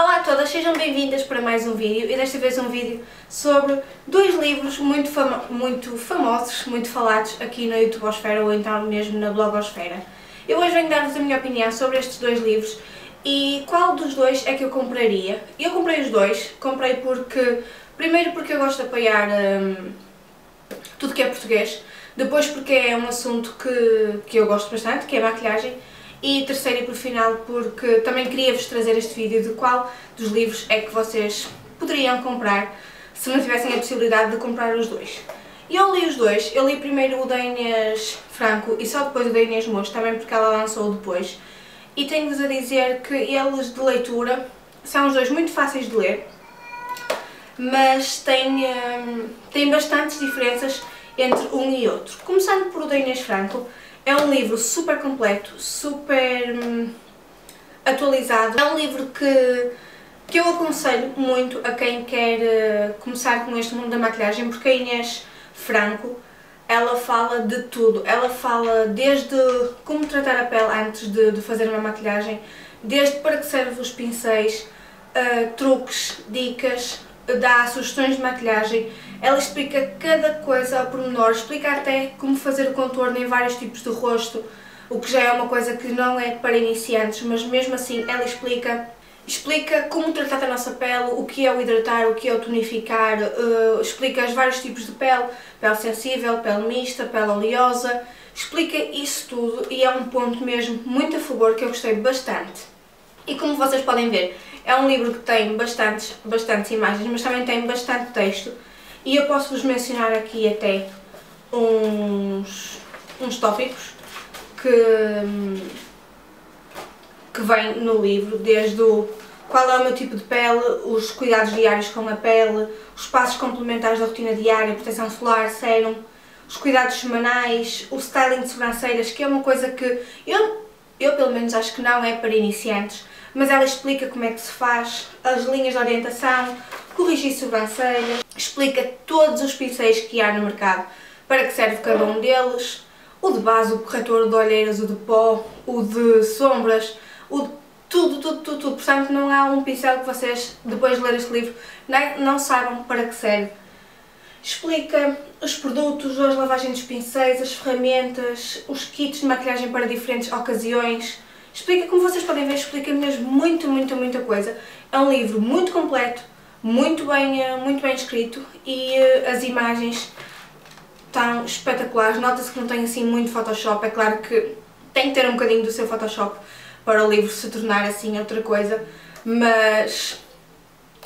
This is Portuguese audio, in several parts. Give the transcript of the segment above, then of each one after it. Olá a todas, sejam bem-vindas para mais um vídeo e desta vez um vídeo sobre dois livros muito famosos, muito falados aqui na YouTubosfera ou então mesmo na blogosfera. Eu hoje venho dar-vos a minha opinião sobre estes dois livros e qual dos dois é que eu compraria. Eu comprei os dois, comprei porque, primeiro porque eu gosto de apoiar tudo que é português, depois porque é um assunto que eu gosto bastante, que é a maquilhagem. E terceiro e por final, porque também queria-vos trazer este vídeo de qual dos livros é que vocês poderiam comprar se não tivessem a possibilidade de comprar os dois. Eu li os dois, eu li primeiro o da Inês Franco e só depois o da Inês Mocho, também porque ela lançou depois. E tenho-vos a dizer que eles de leitura são os dois muito fáceis de ler, mas têm bastantes diferenças entre um e outro. Começando por o da Inês Franco. É um livro super completo, super atualizado. É um livro que eu aconselho muito a quem quer começar com este mundo da maquilhagem, porque a Inês Franco, ela fala de tudo. Ela fala desde como tratar a pele antes de fazer uma maquilhagem, desde para que servem os pincéis, truques, dicas, dá sugestões de maquilhagem. Ela explica cada coisa ao pormenor, explica até como fazer o contorno em vários tipos de rosto, o que já é uma coisa que não é para iniciantes, mas mesmo assim ela explica como tratar a nossa pele, o que é o hidratar, o que é o tonificar, explica os vários tipos de pele sensível, pele mista, pele oleosa, explica isso tudo e é um ponto mesmo muito a favor que eu gostei bastante. E como vocês podem ver, é um livro que tem bastantes imagens, mas também tem bastante texto. E eu posso-vos mencionar aqui até uns tópicos que vêm no livro, desde qual é o meu tipo de pele, os cuidados diários com a pele, os passos complementares da rotina diária, proteção solar, sérum, os cuidados semanais, o styling de sobrancelhas, que é uma coisa que eu pelo menos acho que não é para iniciantes, mas ela explica como é que se faz, as linhas de orientação, corrigir sobrancelhas, explica todos os pincéis que há no mercado, para que serve cada um deles, o de base, o corretor de olheiras, o de pó, o de sombras, o de tudo. Portanto, não há um pincel que vocês, depois de ler este livro, não saibam para que serve. Explica os produtos, as lavagens dos pincéis, as ferramentas, os kits de maquilhagem para diferentes ocasiões. Explica, como vocês podem ver, explica mesmo muita coisa. É um livro muito completo, muito bem escrito e as imagens estão espetaculares. Nota-se que não tem assim muito Photoshop, é claro que tem que ter um bocadinho do seu Photoshop para o livro se tornar assim outra coisa, mas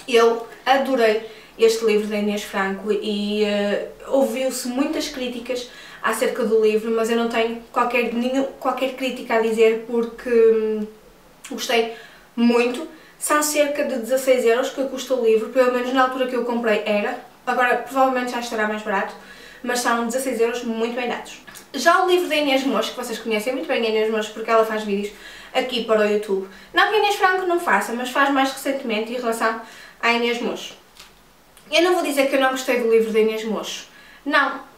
eu adorei este livro da Inês Franco e ouviu-se muitas críticas acerca do livro, mas eu não tenho qualquer crítica a dizer porque gostei muito. São cerca de 16 euros que custa o livro, pelo menos na altura que eu comprei era, agora provavelmente já estará mais barato, mas são 16 euros muito bem dados. Já o livro da Inês Mocho, que vocês conhecem muito bem a Inês Mocho porque ela faz vídeos aqui para o YouTube, não que a Inês Franco não faça, mas faz mais recentemente em relação à Inês Mocho. Eu não vou dizer que eu não gostei do livro da Inês Mocho, não.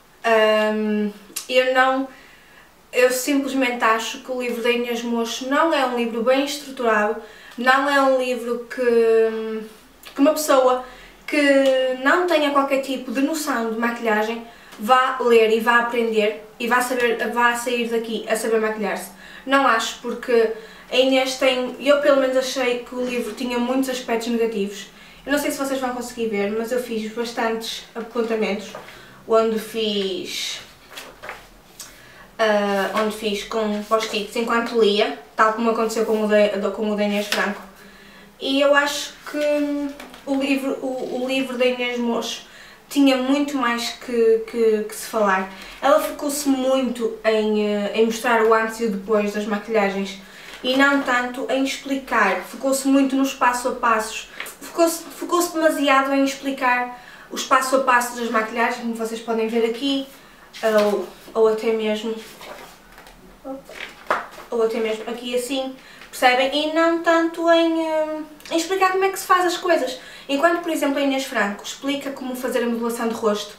Eu simplesmente acho que o livro da Inês Mocho não é um livro bem estruturado, não é um livro que uma pessoa que não tenha qualquer tipo de noção de maquilhagem vá ler e vá aprender e vá sair daqui a saber maquilhar-se. Não acho, porque a Inês tem, eu pelo menos achei que o livro tinha muitos aspectos negativos. Eu não sei se vocês vão conseguir ver, mas eu fiz bastantes apontamentos onde fiz com post-its enquanto lia, tal como aconteceu com o da Inês Franco. E eu acho que o livro da Inês Mocho tinha muito mais que se falar. Ela focou-se muito em mostrar o antes e o depois das maquilhagens e não tanto em explicar. Focou-se muito nos passo a passos, focou-se demasiado em explicar os passo a passo das maquilhagens, como vocês podem ver aqui, ou até mesmo aqui assim, percebem? E não tanto em explicar como é que se faz as coisas. Enquanto, por exemplo, a Inês Franco explica como fazer a modulação de rosto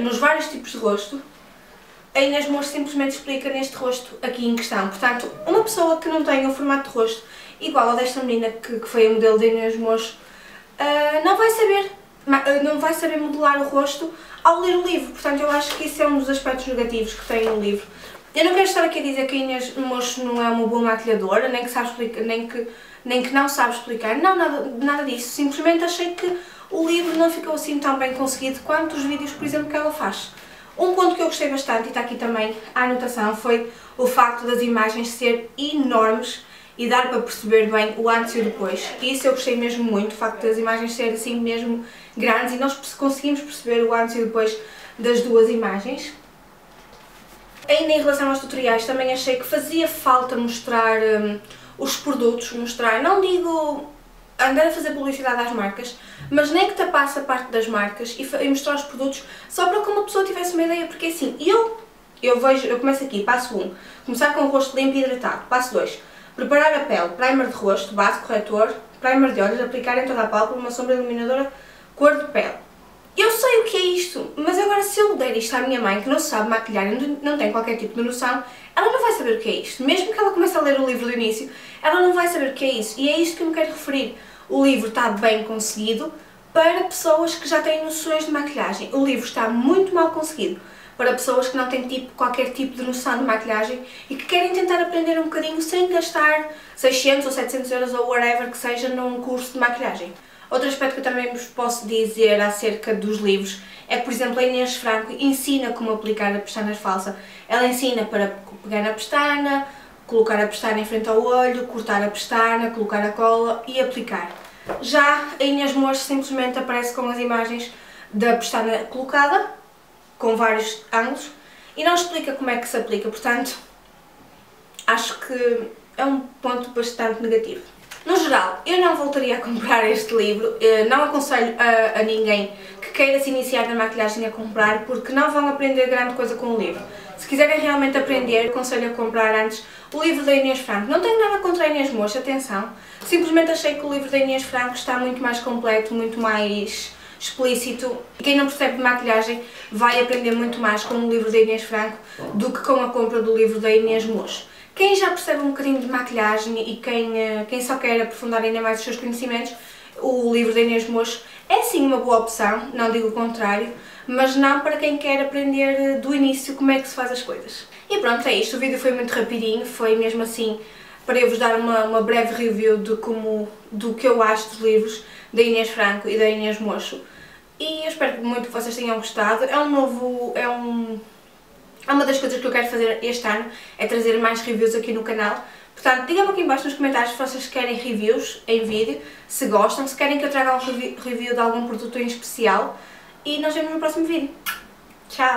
nos vários tipos de rosto, a Inês Mocho simplesmente explica neste rosto aqui em questão. Portanto, uma pessoa que não tem um formato de rosto igual ao desta menina que foi o modelo da Inês Mocho, não vai saber modelar o rosto ao ler o livro. Portanto, eu acho que isso é um dos aspectos negativos que tem o livro. Eu não quero estar aqui a dizer que a Inês Mocho não é uma boa maquilhadora, nem que sabe explicar, nem que não sabe explicar, não, nada disso. Simplesmente achei que o livro não ficou assim tão bem conseguido quanto os vídeos, por exemplo, que ela faz. Um ponto que eu gostei bastante, e está aqui também a anotação, foi o facto das imagens ser enormes e dar para perceber bem o antes e o depois. Isso eu gostei mesmo muito, o facto das imagens serem assim mesmo grandes e nós conseguimos perceber o antes e o depois das duas imagens. Ainda em relação aos tutoriais, também achei que fazia falta mostrar os produtos, não digo andar a fazer publicidade às marcas, mas nem que tapasse a parte das marcas e mostrar os produtos só para que uma pessoa tivesse uma ideia, porque assim, eu começo aqui, passo 1, começar com o rosto limpo e hidratado, passo 2, preparar a pele, primer de rosto, base, corretor, primer de olhos, aplicar em toda a pálpebra uma sombra iluminadora, cor de pele. Eu sei o que é isto, mas agora se eu der isto à minha mãe, que não sabe maquilhar, não tem qualquer tipo de noção, ela não vai saber o que é isto. Mesmo que ela comece a ler o livro do início, ela não vai saber o que é isso. E é isto que eu me quero referir. O livro está bem conseguido para pessoas que já têm noções de maquilhagem. O livro está muito mal conseguido para pessoas que não têm qualquer tipo de noção de maquilhagem e que querem tentar aprender um bocadinho sem gastar 600 ou 700 euros ou whatever que seja num curso de maquilhagem. Outro aspecto que eu também vos posso dizer acerca dos livros é que, por exemplo, a Inês Franco ensina como aplicar a pestana falsa. Ela ensina para pegar na pestana, colocar a pestana em frente ao olho, cortar a pestana, colocar a cola e aplicar. Já a Inês Mocho simplesmente aparece com as imagens da pestana colocada, com vários ângulos, e não explica como é que se aplica. Portanto, acho que é um ponto bastante negativo. No geral, eu não voltaria a comprar este livro, não aconselho a ninguém que queira se iniciar na maquilhagem a comprar, porque não vão aprender grande coisa com o livro. Se quiserem realmente aprender, aconselho a comprar antes o livro da Inês Franco. Não tenho nada contra a Inês Mocho, atenção, simplesmente achei que o livro da Inês Franco está muito mais completo, muito mais explícito. Quem não percebe de maquilhagem vai aprender muito mais com o livro da Inês Franco do que com a compra do livro da Inês Mocho. Quem já percebe um bocadinho de maquilhagem e quem só quer aprofundar ainda mais os seus conhecimentos, o livro da Inês Mocho é sim uma boa opção, não digo o contrário, mas não para quem quer aprender do início como é que se faz as coisas. E pronto, é isto. O vídeo foi muito rapidinho, foi mesmo assim para eu vos dar uma breve review do que eu acho dos livros da Inês Franco e da Inês Mocho. E eu espero muito que vocês tenham gostado. Uma das coisas que eu quero fazer este ano é trazer mais reviews aqui no canal. Portanto, digam-me aqui em baixo nos comentários se vocês querem reviews em vídeo, se gostam, se querem que eu traga um review de algum produto em especial. E nós vemos no próximo vídeo. Tchau!